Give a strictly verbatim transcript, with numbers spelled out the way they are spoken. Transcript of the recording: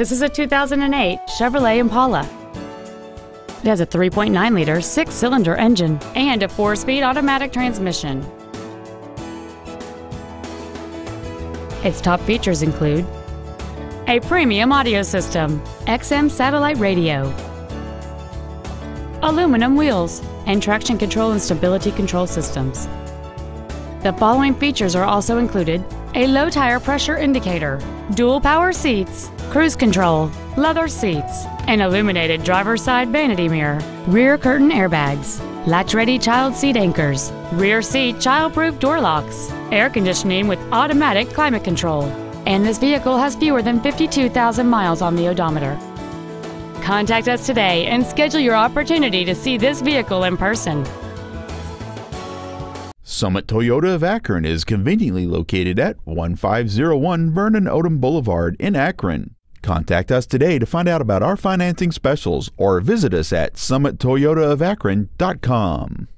This is a two thousand eight Chevrolet Impala. It has a three point nine liter six-cylinder engine and a four-speed automatic transmission. Its top features include a premium audio system, X M satellite radio, aluminum wheels, and traction control and stability control systems. The following features are also included: a low tire pressure indicator, dual power seats, cruise control, leather seats, an illuminated driver's side vanity mirror, rear curtain airbags, latch-ready child seat anchors, rear seat child-proof door locks, air conditioning with automatic climate control. And this vehicle has fewer than fifty-two thousand miles on the odometer. Contact us today and schedule your opportunity to see this vehicle in person. Summit Toyota of Akron is conveniently located at one five zero one Vernon Odom Boulevard in Akron. Contact us today to find out about our financing specials or visit us at summit toyota of akron dot com.